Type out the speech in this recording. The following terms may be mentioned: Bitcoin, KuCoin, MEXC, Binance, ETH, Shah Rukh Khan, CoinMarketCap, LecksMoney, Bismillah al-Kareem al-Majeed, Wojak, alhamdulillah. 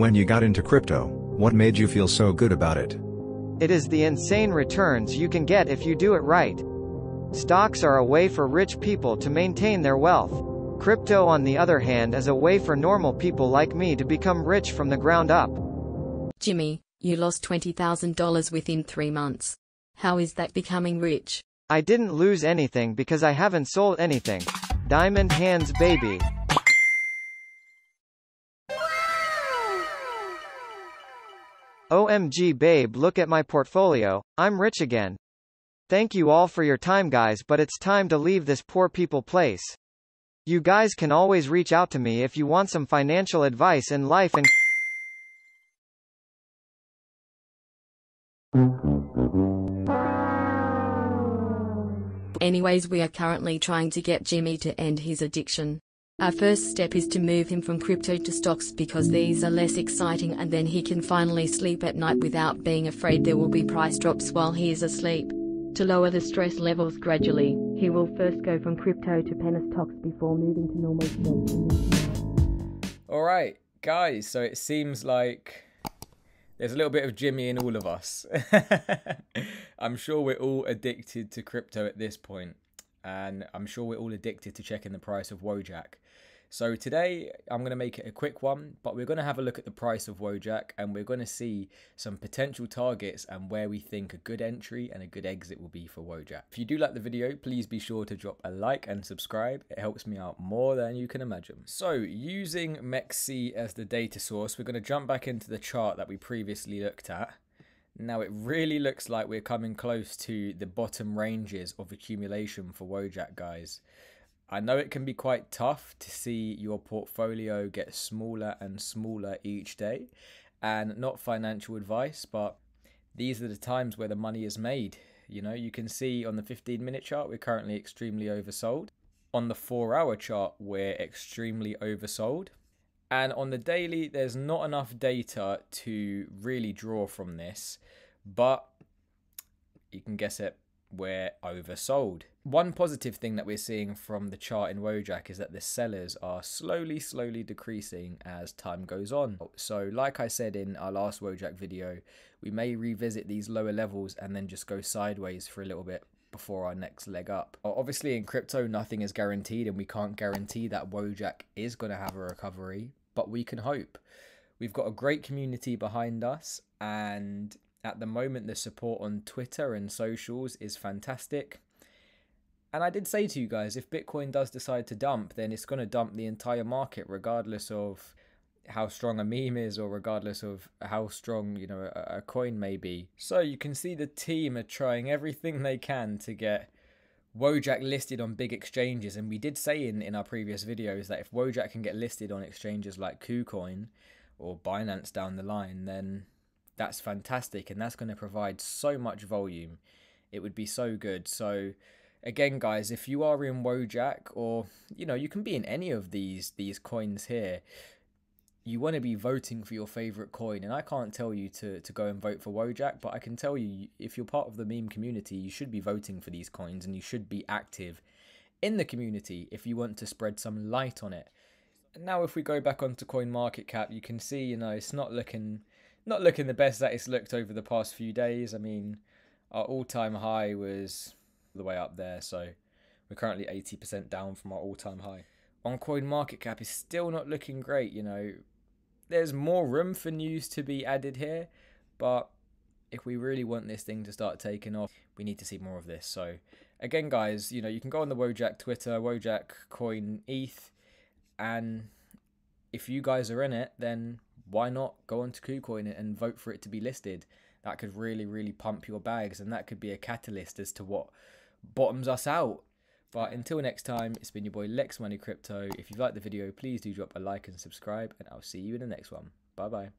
when you got into crypto, what made you feel so good about it? It is the insane returns you can get if you do it right. Stocks are a way for rich people to maintain their wealth. Crypto, on the other hand, is a way for normal people like me to become rich from the ground up. Jimmy, you lost $20,000 within 3 months. How is that becoming rich? I didn't lose anything because I haven't sold anything. Diamond hands, baby. OMG babe, look at my portfolio, I'm rich again. Thank you all for your time guys, but it's time to leave this poor people place. You guys can always reach out to me if you want some financial advice in life and anyways, we are currently trying to get Jimmy to end his addiction. Our first step is to move him from crypto to stocks because these are less exciting, and then he can finally sleep at night without being afraid there will be price drops while he is asleep. To lower the stress levels gradually, he will first go from crypto to penny stocks before moving to normal stocks. Alright, guys, so it seems like there's a little bit of Jimmy in all of us. I'm sure we're all addicted to crypto at this point, and I'm sure we're all addicted to checking the price of Wojak. So today I'm going to make it a quick one, but we're going to have a look at the price of Wojak and we're going to see some potential targets and where we think a good entry and a good exit will be for Wojak. If you do like the video, please be sure to drop a like and subscribe. It helps me out more than you can imagine. So using MEXC as the data source, we're going to jump back into the chart that we previously looked at. Now it really looks like we're coming close to the bottom ranges of accumulation for Wojak, guys. I know it can be quite tough to see your portfolio get smaller and smaller each day, and not financial advice, but these are the times where the money is made. You know, you can see on the 15-minute chart, we're currently extremely oversold. On the 4-hour chart, we're extremely oversold. And on the daily, there's not enough data to really draw from this, but you can guess it. We're oversold. One positive thing that we're seeing from the chart in Wojak is that the sellers are slowly decreasing as time goes on. So like I said in our last Wojak video, we may revisit these lower levels and then just go sideways for a little bit before our next leg up. Obviously in crypto nothing is guaranteed, and we can't guarantee that Wojak is going to have a recovery, but we can hope. We've got a great community behind us, and at the moment, the support on Twitter and socials is fantastic. And I did say to you guys, if Bitcoin does decide to dump, then it's going to dump the entire market, regardless of how strong a meme is or regardless of how strong, you know, a coin may be. So you can see the team are trying everything they can to get Wojak listed on big exchanges. And we did say in our previous videos that if Wojak can get listed on exchanges like KuCoin or Binance down the line, then that's fantastic, and that's going to provide so much volume. It would be so good. So again, guys, if you are in Wojak, or you know, you can be in any of these coins here, you want to be voting for your favorite coin. And I can't tell you to go and vote for Wojak, but I can tell you, if you're part of the meme community, you should be voting for these coins, and you should be active in the community if you want to spread some light on it. And now if we go back onto CoinMarketCap, you can see, you know, it's not looking the best that it's looked over the past few days. I mean, our all-time high was the way up there, so we're currently 80% down from our all-time high. On CoinMarketCap, it's still not looking great, you know. There's more room for news to be added here, but if we really want this thing to start taking off, we need to see more of this. So again, guys, you know, you can go on the Wojak Twitter, Wojak Coin ETH, and if you guys are in it, then why not go onto KuCoin and vote for it to be listed? That could really pump your bags, and that could be a catalyst as to what bottoms us out. But until next time, it's been your boy LecksMoney Crypto. If you've liked the video, please do drop a like and subscribe, and I'll see you in the next one. Bye bye.